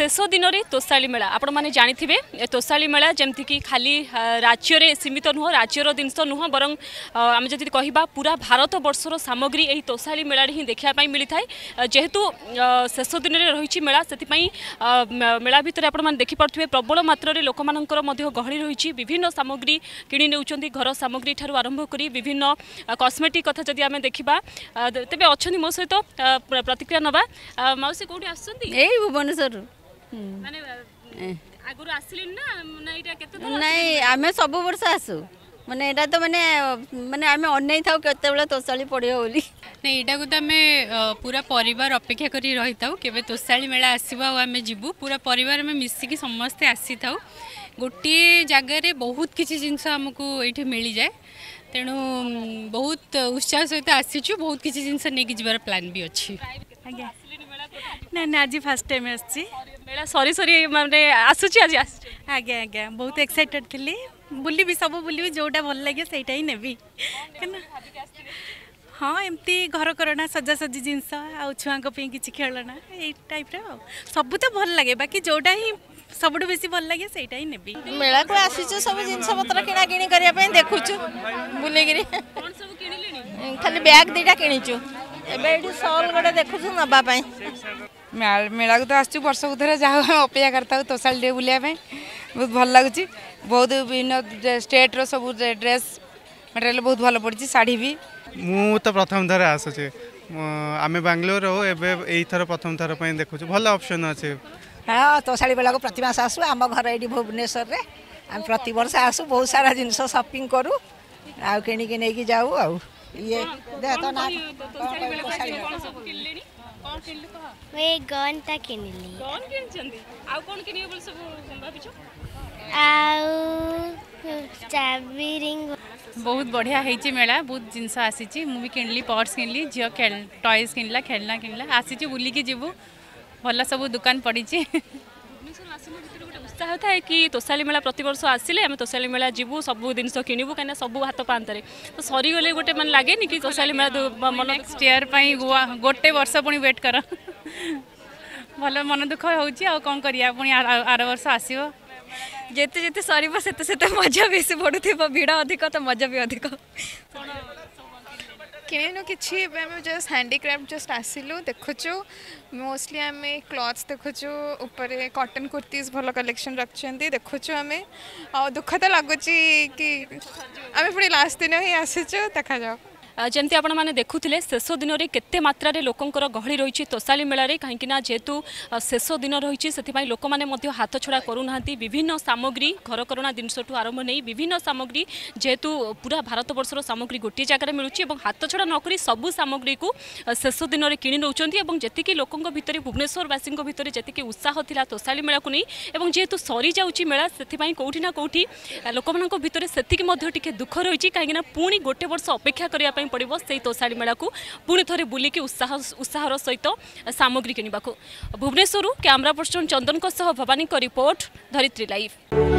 शेष दिन में तोशाली मेला आपण मैंने जानी तोशाली मेला जमती कि खाली राज्य में सीमित नुह राज्यर जिनस नुह बर आम जी कह पूरा भारत बर्षर सामग्री यही तोशाली मेला ही देखापी मिलता है। जेहेतु शेष दिन में रही मेला से मेला भितर आप देखिपे प्रबल मात्र लोक मान गहली रही विभिन्न सामग्री किणी ने घर सामग्री ठार आरंभ कर विभिन्न कस्मेटिक कथा जदि आम देखा तेज अच्छा मो सहित प्रतिक्रिया नवा मौसी कौटी आई भुवनेश्वर आगुरी आसली नहीं आम सब वर्ष आसू मैंने यहाँ तो मैंने मैंने आम अन था केतला तोशाली पड़े बोली नहीं यहाँ को तो आम पूरा परिवार अपेक्षा कर रही था केवे तोशाली मेला आसो आम जीवू पूरा परिवार में मिसिकी समस्ते आसी था गोटे जगार बहुत किसी जिनस आमको ये मिल जाए तेणु बहुत उत्साह सहित आसीचु बहुत किसी जिनस नहीं जबार प्लान भी अच्छी ना ना आज फास्ट टाइम आसी मेला सरी सरी माने आसुची आज आज्ञा आज्ञा बहुत एक्साइटेड थी बुली भी सब बुली भी जोटा भल लगे सेटा ही नेबी हाँ एमती घर करणा सजासजी जिनस आ छुआ कि खेलना ये टाइप सबू तो भल लगे बाकी जोटा ही सब बेसी भल लगे सेटा ही नेबी मेला को आसीचु सब जिनस पत्र किणा किणी करिया पे देखुचु बुलेगिरी कोन सब किणिलेनी खाली बैग दीटा किणिचु एबे एठी सॉल गडा देखुचु नबा पई मेला को तो आसू वर्ष को थे जहाँ अपेक्षा करता तोशाली डे बुलाई बहुत भल लगुच बहुत विभिन्न स्टेट रो सब ड्रेस मटेरियल बहुत भल पड़ी साड़ी भी मु तो प्रथम थर आसुचे आम बांगलोर हो एथर प्रथम थर पर देखु भल ऑप्शन अच्छे हाँ तोशाली मेला को प्रतिमास आसू आम घर ये भुवनेश्वर में आम प्रतिवर्ष आसू बहुत सारा जिनस शॉपिंग करूँ आउ कि जाऊ आ ये गन ता रिंग बहुत बढ़िया है मेला बहुत जिनस आसी मुझे किनली पर्स किनली झील टॉयज किनला खेलना किनला आसी बुलिकी जीवु भल सब दुकान पड़ी उत्साह था कि तोशाली मेला प्रति वर्ष आसिले आम तोशाली मेला जीवु सब जिनस किणु कहीं सब हाथ पांतरे तो सरीगले गोटे मन लगे नी कि तोशाली मेला मन नेक्स्ट ईयर पई गोटे वर्ष पुणी वेट कर भल मन दुख हो कौन करिया पुणी आर वर्ष आसीबो जेते जेते सरीबो सेते सेते मजा बेसी बढ़ुथिबो भीड़ अधिक तो मजा भी अधिक किणु किसी जस्ट हैंडीक्राफ्ट जस्ट आसिलु देखुचु मोस्टली आम क्लॉथ्स देखुचु ऊपर कॉटन कुर्तीज भल कलेक्शन रखिंट देखुचु आम दुख तो लगुच कि आम पुणी लास्ट दिन ही आसीचु देखा जाओ जमती आपण मैंने देखुले शेष दिन में केते मात्रा लोकंर गहली रही तोशाली मेला कहीं जेहेतु शेष दिन रही से लोक मैंने हाथ छड़ा करूना विभिन्न सामग्री घरकरणा जिनसू आरंभ नहीं विभिन्न सामग्री जेहेतु पूरा भारत बर्षर सामग्री गोटे जगह मिलूँ और हाथ छड़ा नक सबू सामग्री को शेष दिन में कि जी लोक भितर भुवनेश्वरवासी भितर जी उत्साह था तोशाली मेला को नहीं जेहेतु सरी जाऊँगी मेला से कौटी ना कौटी लोक मान भर से दुख रही कहीं पुणी गोटे वर्ष अपेक्षा करने पड़ो से तोशाली मेला को पुणी थे बुलिकी उत्साह उत्साहर सहित सामग्री किनवाक भुवनेश्वर कैमरा पर्सन चंदन सह भवानी रिपोर्ट धरित्री लाइव।